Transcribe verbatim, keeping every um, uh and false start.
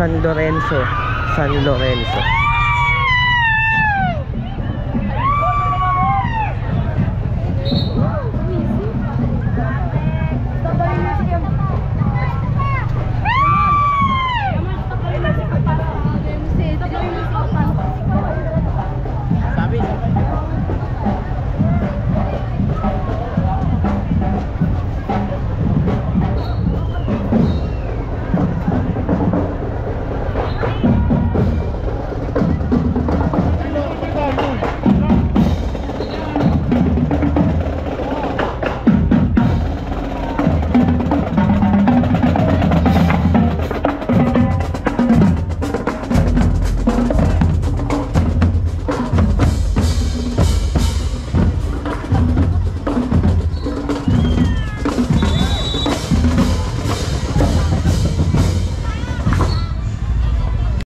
San Lorenzo, San Lorenzo.